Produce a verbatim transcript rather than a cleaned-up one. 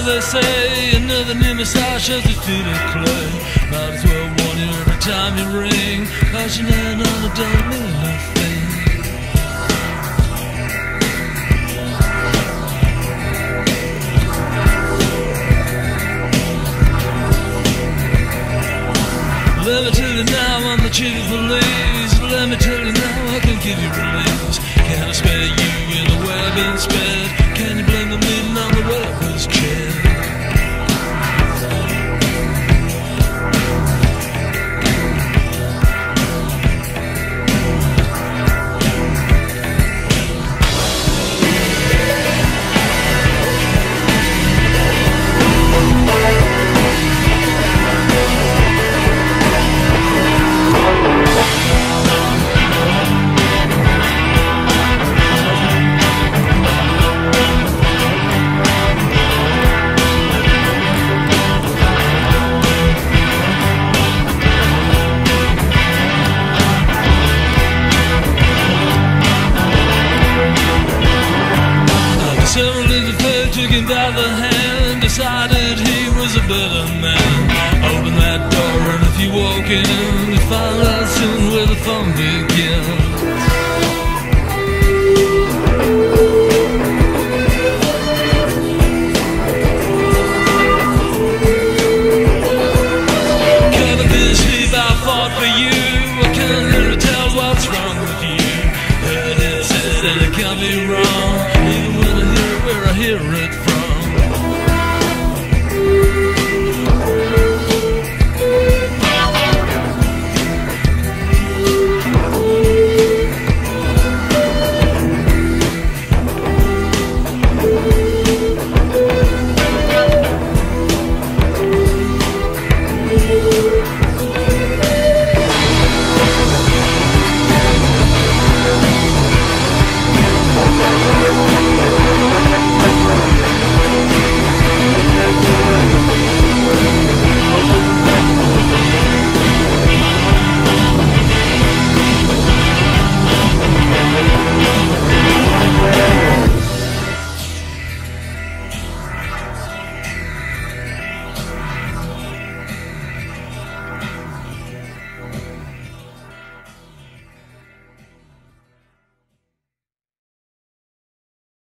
as they say, another name is Sasha, the feet of clay. Might as well warn you every time you ring, cause you know another don't mean a thing. Let me tell you now, I'm the chief of police. Let me tell you now, I can give you release. Can I spare you in the way I've been spared? Can you blame the meeting on the workers' chair? By the hand, decided he was a better man. Open that door and if you walk in, you'll find out soon where the fun begins. Cover this sleep, I fought for you. I can't really tell what's wrong with you. Heard it said that it can't be wrong, even when I hear it where I hear it from.